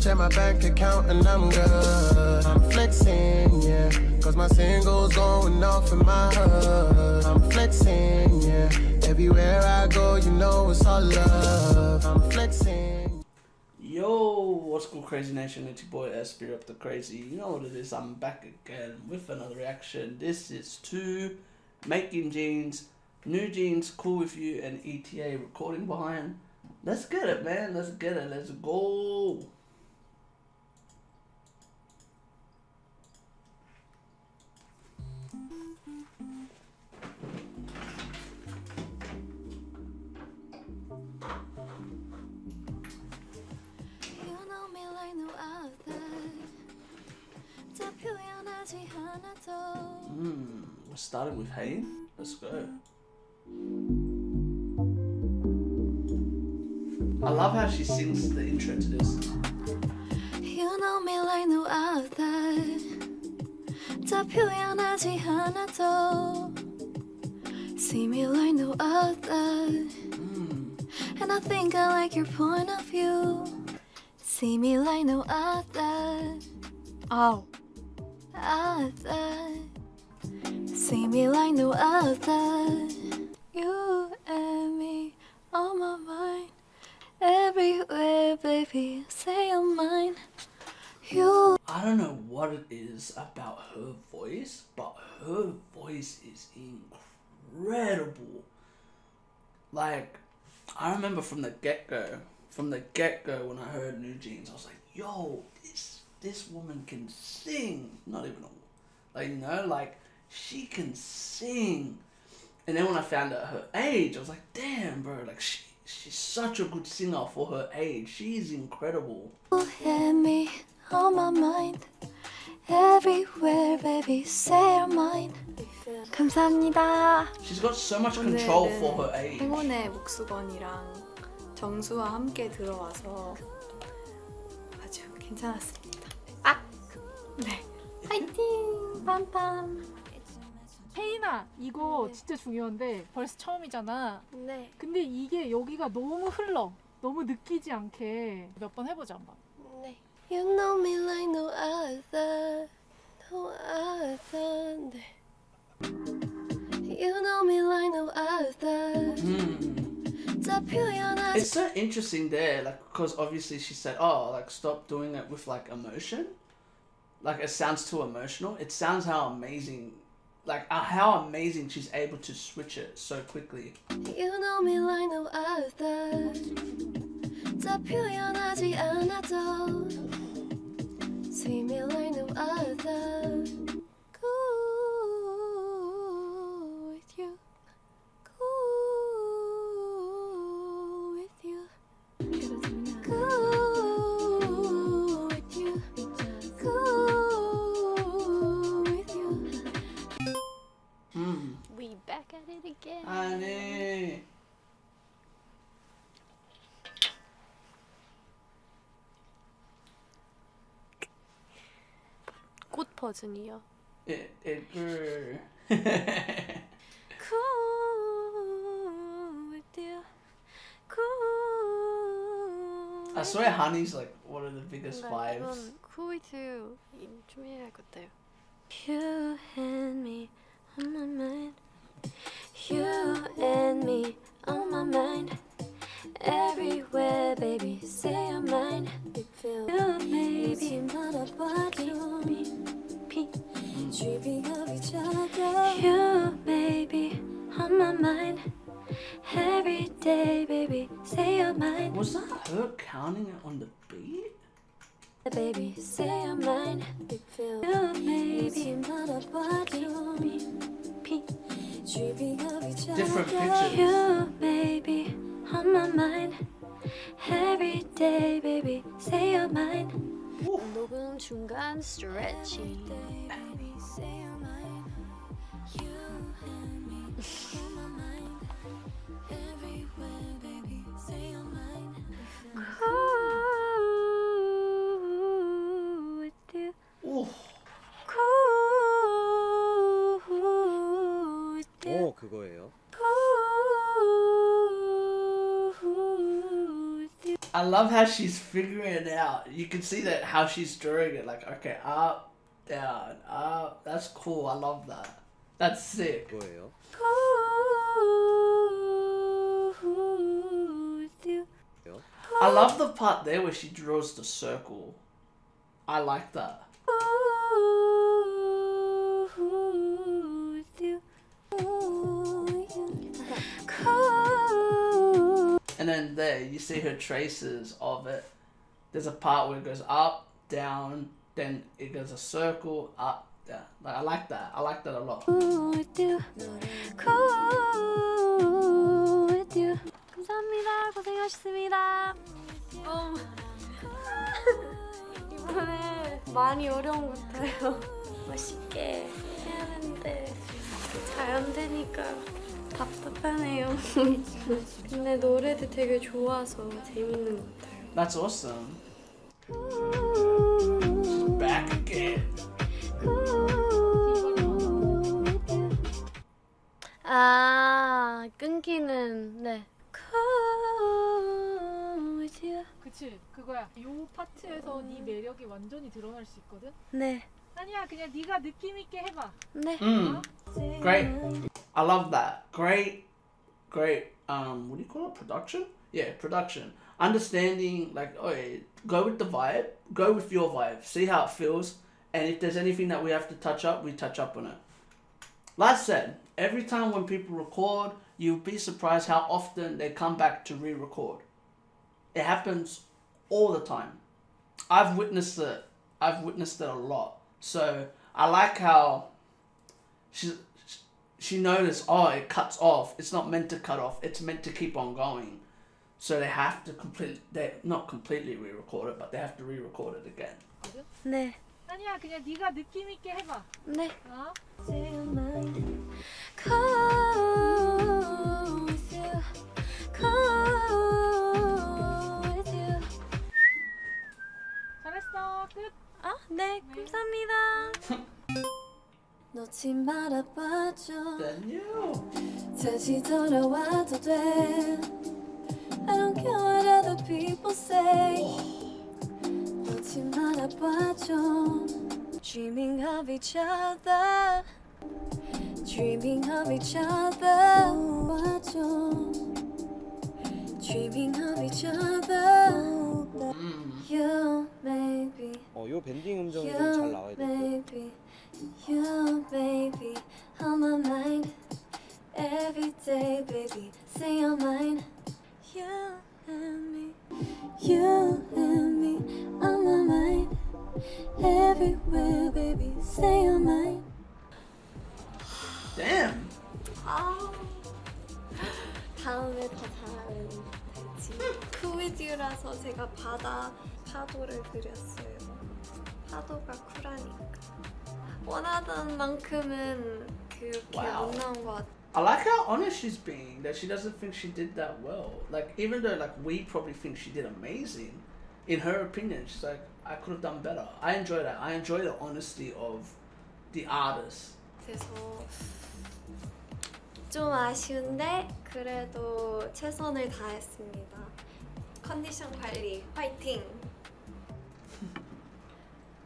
check my bank account and I'm good. I'm flexing, yeah, cause my single's going off in my hood. I'm flexing, yeah, everywhere I go, you know it's all love. I'm flexing. Yo, what's good, Crazy Nation? It's your boy Espy up the Crazy. You know what it is, I'm back again with another reaction. This is to NewJeans, NewJeans, Cool With You, and ETA recording behind. Let's get it, man. Let's get it. Let's go. You know me like no other. We're starting with Haein. Let's go. I love how she sings the intro to this. You know me like no other. 다 표현하지 하나도. See me like no other. And I think I like your point of view. See me like no other. Oh. Other. See me like no other. You and me on my mind. Everywhere, baby, say I'm mine. You. I don't know what it is about her voice, but her voice is incredible. Like, I remember from the get go when I heard NewJeans, I was like, yo, this woman can sing. Not even a, like, you know, like, she can sing. And then when I found out her age, I was like, damn, bro, like, she's such a good singer for her age. She's incredible. You had me on my mind. Everywhere, baby, say your mind. 감사합니다. She's got so much control for her age. 행운의 목수건이랑 정수와 함께 들어와서 아주 괜찮았습니다. 아! 네. 화이팅! 빰빰! 혜인아, 이거 네. 진짜 중요한데 벌써 처음이잖아. 네. 근데 이게 여기가 너무 흘러. 너무 느끼지 않게 몇 번 해보자 한번. 네. You know me like no other, no other. 네. You know me like no other. It's so interesting there, like, because obviously she said, oh, like, stop doing it with like emotion. Like, it sounds too emotional. It sounds how amazing. Like, how amazing she's able to switch it so quickly. You know me like no other. 다 표현하지 않아도. See me like no other. Cool with you. Cool with you. Cool with you. Cool. Back at it again. Hani. 꽃 버전이요. It grew. Cool with you. Cool. I swear Hani's like one of the biggest vibes. Cool with you. 좀 해야 할 것 같아요. You and me on my mind. You and me on my mind. Everywhere, baby, say your mind. You baby, not a body. Dreaming of each other. You, baby, on my mind. Every day, baby, say your mind. Was that her counting it on the beat? Baby, say your mind. You, baby, not a body. Different pictures. You, baby, on my mind. Every day, baby, say your mind. 녹음 중간 stretching. 그거예요. I love how she's figuring it out. You can see that how she's drawing it. Like, okay, up, down, up. That's cool. I love that. That's sick. I love the part there where she draws the circle. I like that. And then there, you see her traces of it. There's a part where it goes up, down, then it goes a circle, up, down. Like, I like that. I like that a lot. That's awesome. Back again. 아, 끊기는 네. 그치, 그거야. 요 파트에선 이 매력이 완전히 드러날 수 있거든. 네. 아니야, 그냥 네가 느낌 있게 해봐. 네. Great. I love that. Great. What do you call it? Production? Yeah, production. Understanding, like, oh, yeah, go with the vibe. Go with your vibe. See how it feels. And if there's anything that we have to touch up, we touch up on it. Like I said, every time when people record, you'll be surprised how often they come back to re-record. It happens all the time. I've witnessed it. I've witnessed it a lot. So I like how she noticed, oh, it cuts off. It's not meant to cut off. It's meant to keep on going. So they have to completely, they not completely re-record it, but they have to re-record it again. 네. 아니야, 그냥 네가 느낌 있게 해봐. 네. 어? 잘했어. 끝. 아, 네. 감사합니다. 놓지 말아봐줘. 다시 돌아와도 돼. I don't care what other people say. 놓지 말아봐줘. Dreaming of each other. Dreaming of each other. Dreaming of each other. You maybe. 요 밴딩 음정이 좀 잘 나와야 돼. You, baby, on my mind. Every day, baby, say your mind. You and me, on my mind. Everywhere, baby, say your mind. Damn! Oh. 다음에 더 잘하는 지 Cool With You라서 제가 바다 파도를 그렸어요. 파도가 쿨하니까. 원하던 만큼은 그렇게 못 나온 것 같아. I like how honest she's being, that she doesn't think she did that well. Like, even though, like, we probably think she did amazing, in her opinion, she's like, I could have done better. I enjoy that. I enjoy the honesty of the artist. 그래서 좀 아쉬운데 그래도 최선을 다했습니다. 컨디션 관리, 화이팅!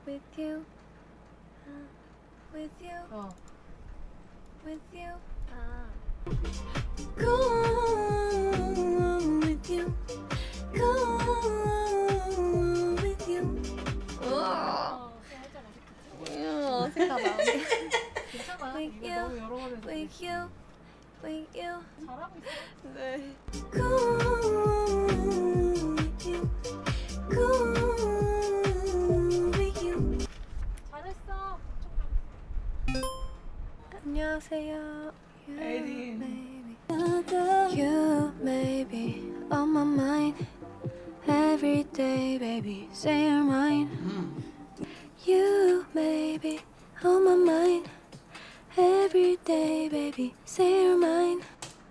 With you. With you, oh. With you, ah. Cool with you, cool with you. Oh, with you, with you, with you. 네. Cool with you, cool. 안녕하세요. Haein. You maybe on my mind. Every day, baby, say your mind. You maybe on my mind. Every day, baby, say your mind.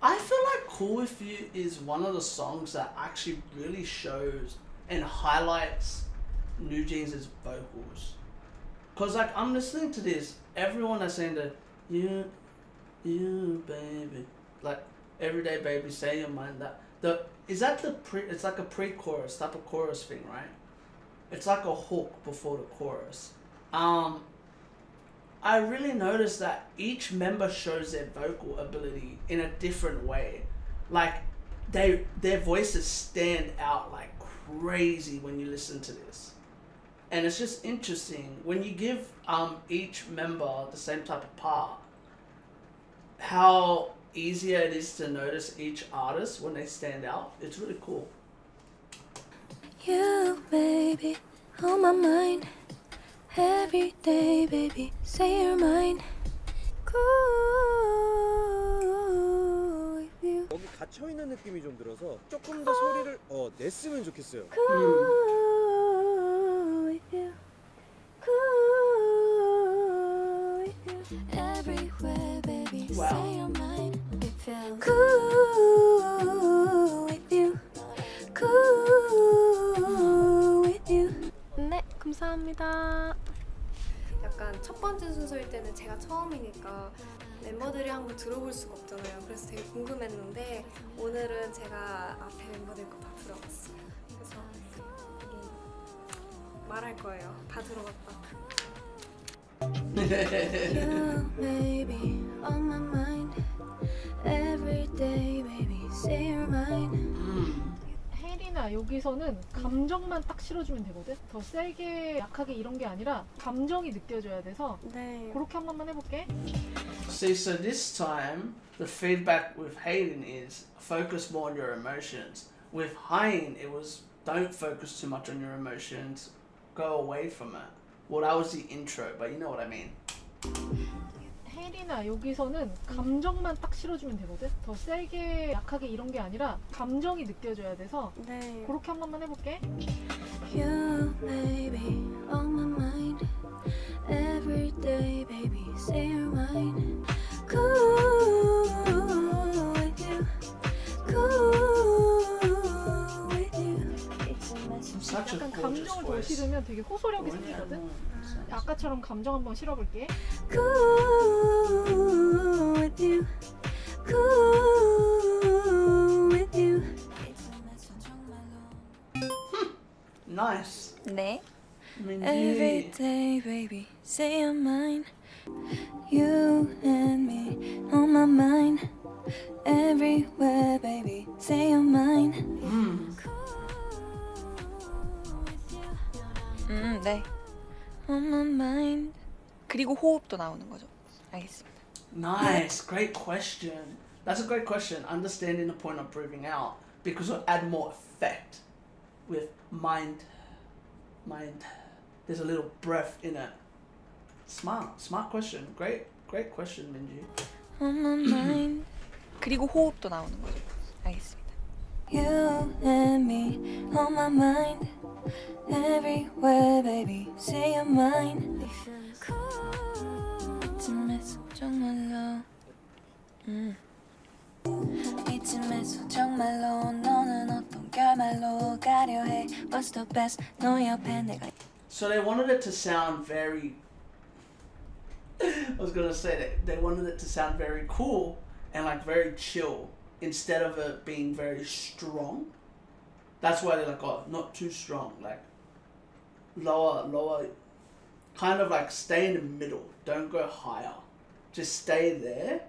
I feel like Cool With You is one of the songs that actually really shows and highlights NewJeans' vocals. Cause like I'm listening to this, everyone is saying that you baby, like Everyday Baby, Stay in Your Mind. It's like a pre-chorus, type of chorus thing, right? It's like a hook before the chorus. I really noticed that each member shows their vocal ability in a different way. Like their voices stand out like crazy when you listen to this. And it's just interesting when you give each member the same type of part, how easier it is to notice each artist when they stand out. It's really cool. You, baby, on my mind. Every day, baby, say your mind. Cool with you. 여기 갇혀 있는 느낌이 좀 들어서 조금 더 소리를 냈으면 좋겠어요. Cool with you. Cool with you. Everywhere, baby, say your mind. Cool with you. Cool with you. 네, 감사합니다. 약간 첫 번째 순서일 때는 제가 처음이니까 멤버들이 한번 들어볼 수가 없잖아요. 그래서 되게 궁금했는데 오늘은 제가 앞에 멤버들 거 다 들어봤어요. 그래서 말할 거예요. 다 들어봤다. You, baby, on my mind. Every day, baby, say your mind. 혜린아, 여기서는 감정만 딱 실어주면 되거든? 더 세게, 약하게 이런 게 아니라 감정이 느껴져야 돼서 네. 그렇게 한 번만 해볼게. See, so this time the feedback with Haein is focus more on your emotions. With Haein, it was don't focus too much on your emotions. Go away from it. Well, that was the intro, but you know what I mean. 혜린아, 여기서는 감정만 딱 실어주면 되거든? 더 세게, 약하게 이런 게 아니라 감정이 느껴져야 돼서 네. 그렇게 한 번만 해볼게. You, baby, on my mind. Every day, baby, say your mind. Cool with you. Cool with you. 약간 감정을 더 실으면 되게 호소력이 생기거든? 아까처럼 감정 한번 실어볼게. Cool with you. Cool with you. Nice. 네. Every day, baby, say your mind. You and me on my mind. Everywhere, baby, say your mind. 네. On my mind. 그리고 호흡도 나오는 거죠. 알겠습니다. Nice. Great question. That's a great question. Understanding the point of breathing out because it'll add more effect with mind. Mind. There's a little breath in it. Smart. Smart question. Great question, Minji. On my mind. 그리고 호흡도 나오는 거죠. 알겠습니다. You and me on my mind. Everywhere, baby, say your mind. 이쯤에서 정말로 너는 어떤 결말로 가려 해. What's the best? 너 옆에 내가. So they wanted it to sound very. I was gonna say that they wanted it to sound very cool and like very chill instead of it being very strong. That's why they're like, oh, not too strong, like lower, kind of like stay in the middle, don't go higher. Just stay there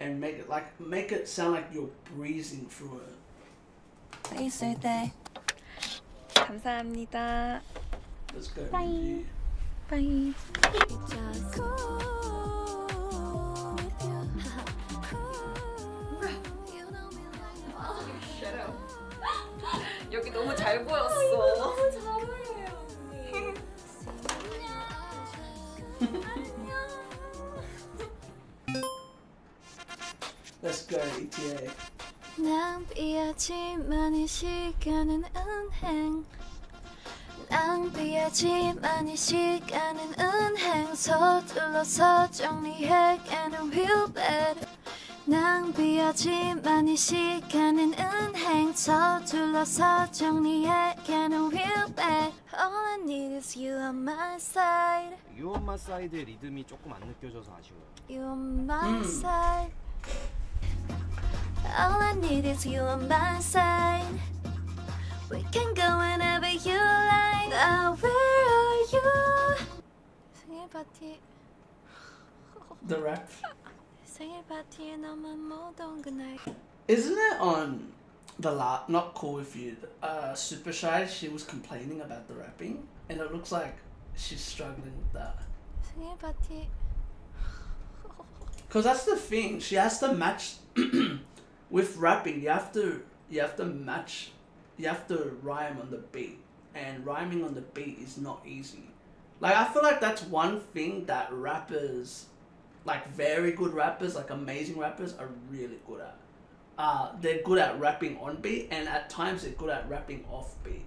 and make it sound like you're breezing through it. Thanks, Ete. 감사합니다. Let's go. Bye. Bye. 여기 너무 잘 보였어. 너무 잘해요 언니. Let's go, ETA. 난 낭비하지만이 시간은 은행. 낭비하지만이 시간은 은행. 서둘러서 정리해 and I will bet. 낭비하지만 이 시간은 은행 서둘러서 정리해 Can I feel bad? All I need is you on my side. You on my side의 리듬이 조금 안 느껴져서 아쉬워요. You on my side. All I need is you on my side. We can go whenever you like. Oh, where are you? 생일 파티. The rap. 생일 파티에 너만 못 온 그날. Isn't it on the not Cool With You? Super Shy. She was complaining about the rapping, and it looks like she's struggling with that. 생일 파티. Cause that's the thing. She has to match with rapping. You have to match. You have to rhyme on the beat, and rhyming on the beat is not easy. Like, I feel like that's one thing that rappers, like very good rappers, like amazing rappers, are really good at. They're good at rapping on beat, and at times they're good at rapping off beat.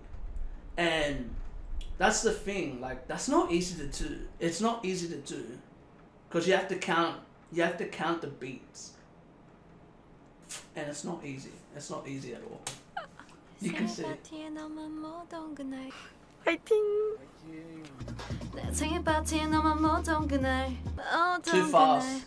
And that's the thing. Like, that's not easy to do. It's not easy to do, cause you have to count the beats, and it's not easy. It's not easy at all. You can see. Fighting. Too fast.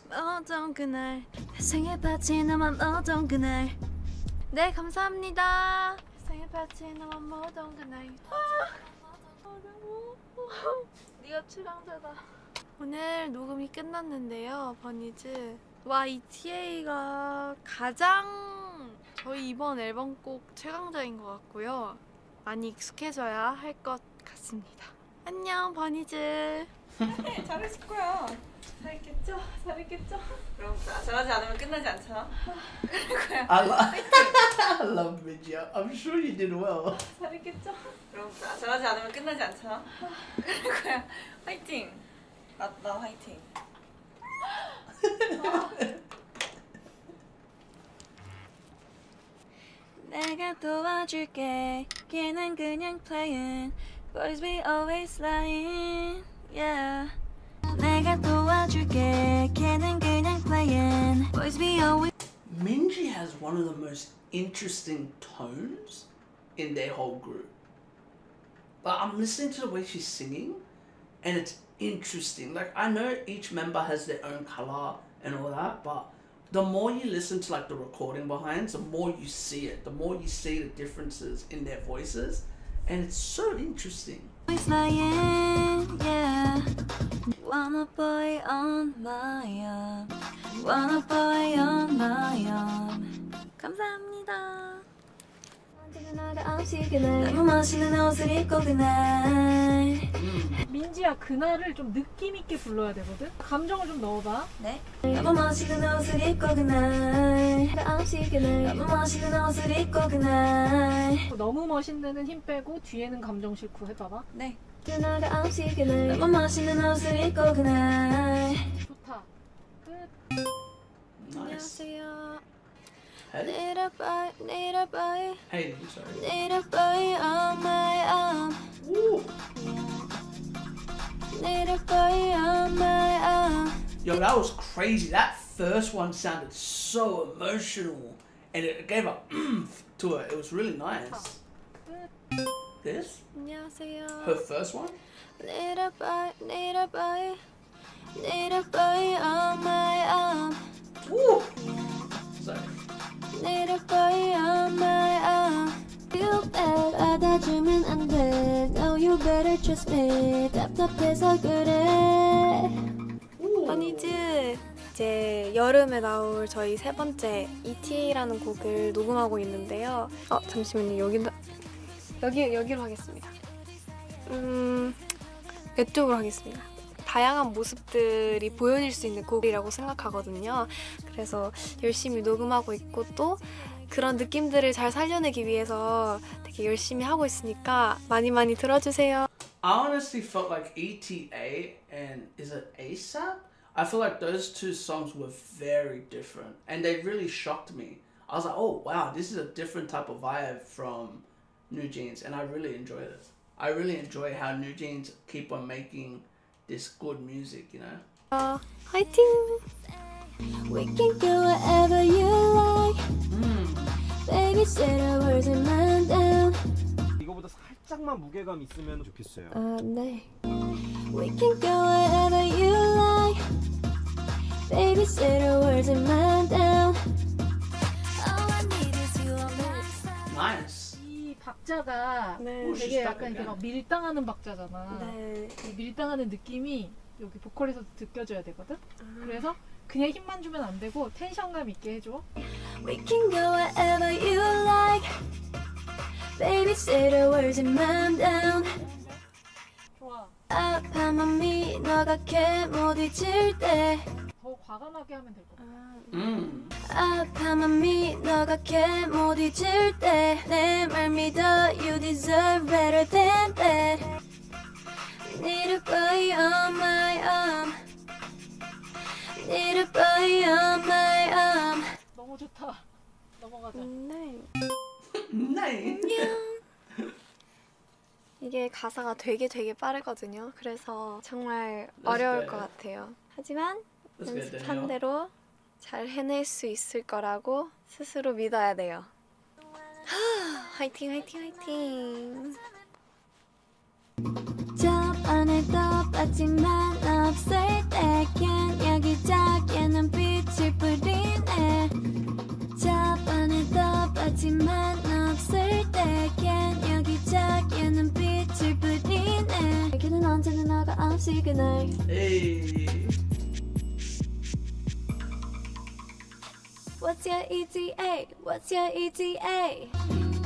오늘 녹음이 끝났는데요, 버니즈. 와, ETA가 가장 저희 이번 앨범곡 최강자인 것 같고요. 많이 익숙해져야 할 것 같습니다. 안녕, 버니즈. 잘했을 거야. 잘했겠죠? 잘했겠죠? 그럼 잘하지 않으면 끝나지 않잖아. 그럴 거야. I love Minji. I'm sure you did well. 잘했겠죠? 그럼 잘하지 않으면 끝나지 않잖아. 그럴 거야. 화이팅! 나 화이팅. 내가 도와줄게. 걔는 그냥 playing. Boys be always lying. Yeah. 내가 도와줄게. 걔는 그냥 playing. Boys be always. Minji has one of the most interesting tones in their whole group. But I'm listening to the way she's singing, and it's interesting. Like, I know each member has their own color and all that, but the more you listen to like the recording behinds, the more you see it, the more you see the differences in their voices, and it's so interesting. Yeah. Wanna boy on my arm. Wanna boy on my arm. 감사합니다. 너무 멋있는 옷을 입고 그날. 민지야, 그날을 좀 느낌 있게 불러야 되거든? 감정을 좀 넣어봐. 네. 너무 멋있는 옷을 입고 그날. 너무 멋있는 옷을 입고 그날. 너무 멋있는은 힘 빼고 뒤에는 감정 싣고 해봐봐. 네. 너무 멋있는 옷을 입고 그날. 좋다. 끝. 안녕하세요. Need a boy, need a boy. Hey, I'm sorry. Need a boy on my arm. Ooh. Need a boy on my arm. Yo, that was crazy. That first one sounded so emotional, and it gave a oomph to it. It was really nice. This? Her first one? Need a boy, need a boy. Need a boy on my arm. Ooh. Sorry. Need a boy on my arm. You better 받아주면 안 돼. No, you better trust me. 답답해서 그래. 버니즈, 이제 여름에 나올 저희 세 번째 ETA라는 곡을 녹음하고 있는데요. 잠시만요. 여기로 하겠습니다. 이쪽으로 하겠습니다. 다양한 모습들이 보여질 수 있는 곡이라고 생각하거든요. 그래서 열심히 녹음하고 있고, 또 그런 느낌들을 잘 살려내기 위해서 되게 열심히 하고 있으니까 많이 많이 들어주세요. I honestly felt like ETA and is it ASAP? I feel like those two songs were very different, and they really shocked me. I was like, oh wow, this is a different type of vibe from NewJeans, and I really enjoyed it. I really enjoy how NewJeans keep on making this good music, you know. Haein. We can go wherever you like. Baby, say the words and man down. 이거보다 살짝만 무게감 있으면 좋겠어요. 네. We can go wherever you like. Baby, say the words and man down. 박자가 네. 되게 약간 이렇게 막 밀당하는 박자잖아. 네. 이 밀당하는 느낌이 여기 보컬에서 느껴져야 되거든. 그래서 그냥 힘만 주면 안 되고 텐션감 있게 해줘. We can go wherever you like. Baby, say the words and calm down. 좋아. 아파 맘이 너가 개못 잊을 때. 더 과감하게 하면 될 것 같아. 아파 맘이 너가 개못 잊을 때. 내 말 믿어. You deserve better than that. Need a boy on my arm. Need a boy on my arm. 너무 좋다. 넘어가자. 네. 네. 이게 가사가 되게 빠르거든요. 그래서 정말 어려울 것 같아요. 하지만 연습한 대로 잘 해낼 수 있을 거라고 스스로 믿어야 돼요. 화이팅 화이팅. 저 안에도 빠지만 없을 때겐 여기저기 눈빛을 뿌리네. 저 안에도 빠지만 없을 때겐 여기저기 눈빛을 뿌리네. 여기는 언제나 너가 없이 그날. What's your ETA? What's your ETA?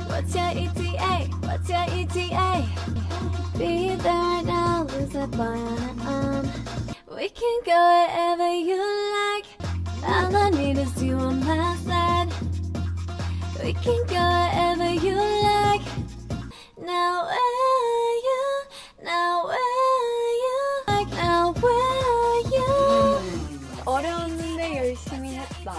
What's your ETA? What's your ETA? Be there now, lose a boy on an arm. We can go wherever you like. All I need is you on my side. We can go wherever you like. Now where you? Now where you? Like now where you? 어려운데 열심히 했다.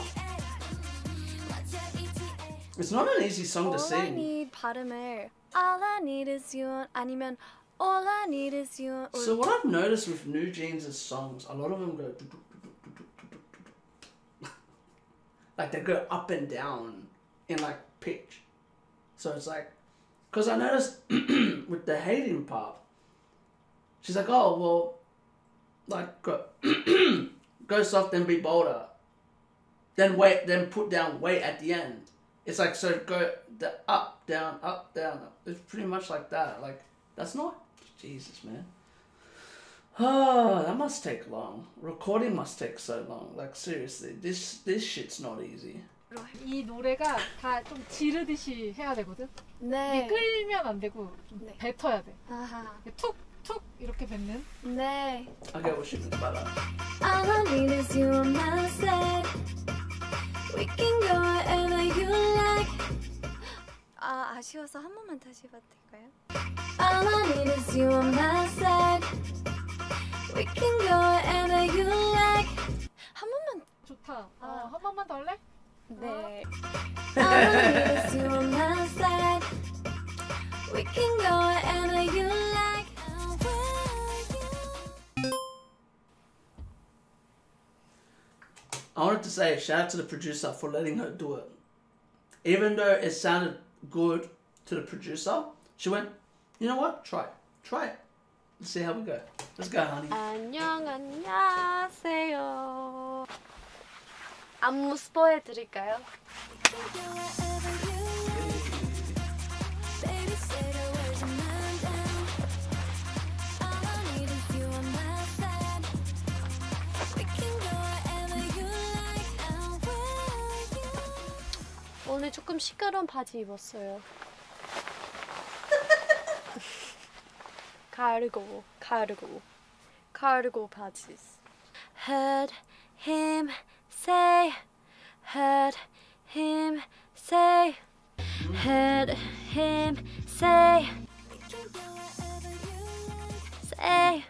It's not an easy song to sing. All I need 발음을 All I need is you 아니면 All I need is you. So what I've noticed with NewJeans' songs, a lot of them go like they go up and down in like pitch. So it's like, because I noticed with the Haein part, she's like, oh well, like go soft and be bolder, then wait, then put down weight at the end. It's like, so go the up, down, up, down, up. It's pretty much like that. Like, that's not... Jesus, man. Oh, that must take long. Recording must take so long. Like, seriously, this shit's not easy. 이 노래가 다 좀 지르듯이 해야 되거든? 네. 끌면 안 되고 좀 네. 뱉어야 돼. 아하. 툭 이렇게 뱉는? 네. Okay, well, she's about that. All I need is you on my side. We can go wherever you like. 아, 아쉬워서 한 번만 다시 해봐도 될까요? All I need is you on my side. We can go wherever you like. 한 번만 좋다. 아, 한 번만 더 할래? 네. All I need is you on my side. We can go wherever you like. I wanted to say shout out to the producer for letting her do it. Even though it sounded good to the producer, she went, you know what? Try it. Let's see how we go. Let's go, honey. 안녕하세요. 안무 스포해 드릴까요? 오늘 조금 시끄러운 바지 입었어요. 가르고 바지. Heard him say, heard him say, heard him say, say,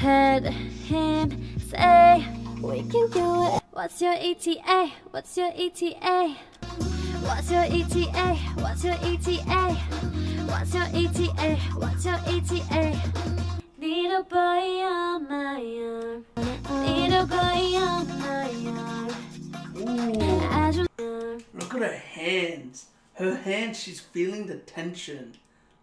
heard him say. We can do it. What's your ETA? What's your ETA? What's your ETA? What's your ETA? What's your ETA? What's your ETA? Little boy on my arm. Little boy on my arm. Ooh. Look at her hands. Her hands, she's feeling the tension.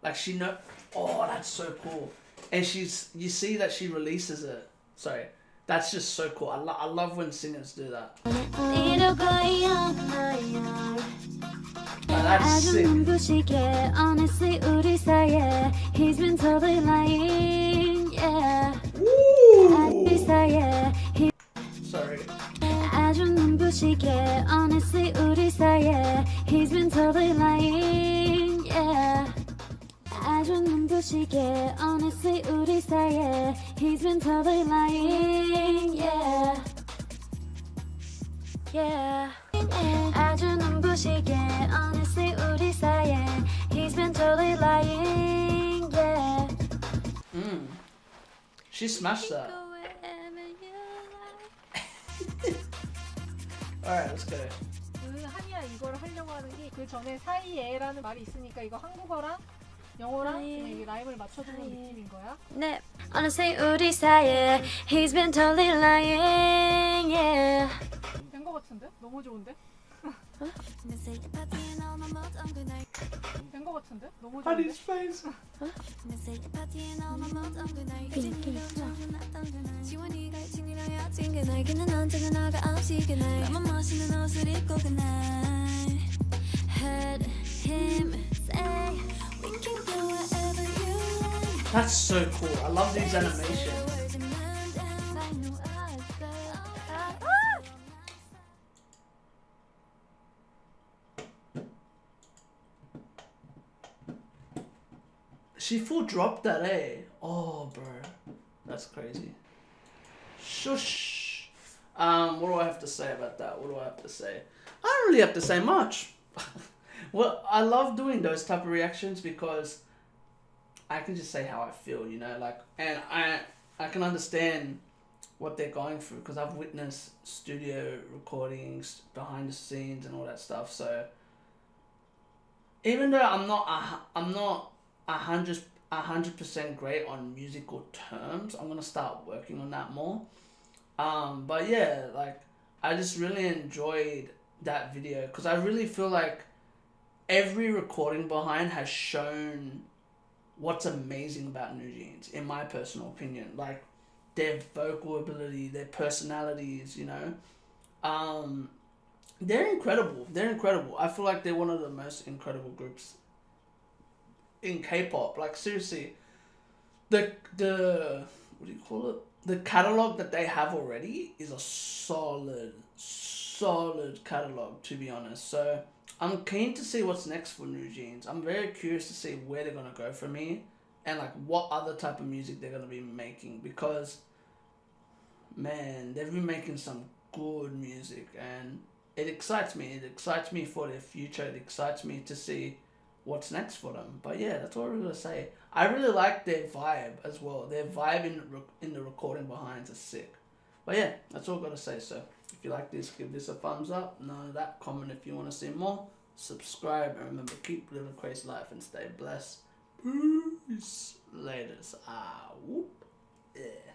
Like she know. Oh, that's so cool. And she's, you see that she releases it. Sorry. That's just so cool. I love when singers do that. Little boy on my arm. Honestly, 우리 사이에 he's been totally lying. Yeah. 우리 사이에 he. Sorry. 아주 눈부시게 honestly, 우리 사이에 he's been totally lying. Yeah. 아주 눈부시게 honestly, 우리 사이에 he's been totally lying. Yeah. Yeah. 아주 눈부시게 honestly 우리 사이에 he's been totally lying. Yeah. She smashed that. Alright, let's go. 그 한이야 이거를 하려고 하는 게 그 전에 사이에라는 말이 있으니까 이거 한국어랑 영어랑 이 라임을 맞춰주는 느낌인 거야? 네. Honestly 우리 사이에 he's been totally lying. Yeah. 된 거 같은데? 너무 좋은데? 된 거 같은데? 너무 좋은데? Hani's face. That's so cool. I love these animations. She full dropped that, eh? Oh, bro. That's crazy. Shush. What do I have to say about that? What do I have to say? I don't really have to say much. Well, I love doing those type of reactions because I can just say how I feel, you know? Like, and I can understand what they're going through because I've witnessed studio recordings, behind the scenes and all that stuff. So even though I'm not 100% great on musical terms, I'm gonna start working on that more, but yeah, like I just really enjoyed that video because I really feel like every recording behind has shown what's amazing about NewJeans, in my personal opinion, like their vocal ability, their personalities, you know, they're incredible. I feel like they're one of the most incredible groups in K-pop, like seriously, the what do you call it? The catalog that they have already is a solid catalog, to be honest. So I'm keen to see what's next for NewJeans. I'm very curious to see where they're gonna go from here, and like what other type of music they're gonna be making, because man, they've been making some good music, and it excites me. It excites me for their future. It excites me to see what's next for them. But yeah, that's all I'm gonna say. I really like their vibe as well. Their vibe in the recording behinds are sick. But yeah, that's all I'm gonna say. So if you like this, give this a thumbs up. None of that. Comment if you want to see more. Subscribe, and remember, keep living crazy life and stay blessed. Peace. Laters. Ah, whoop. Yeah.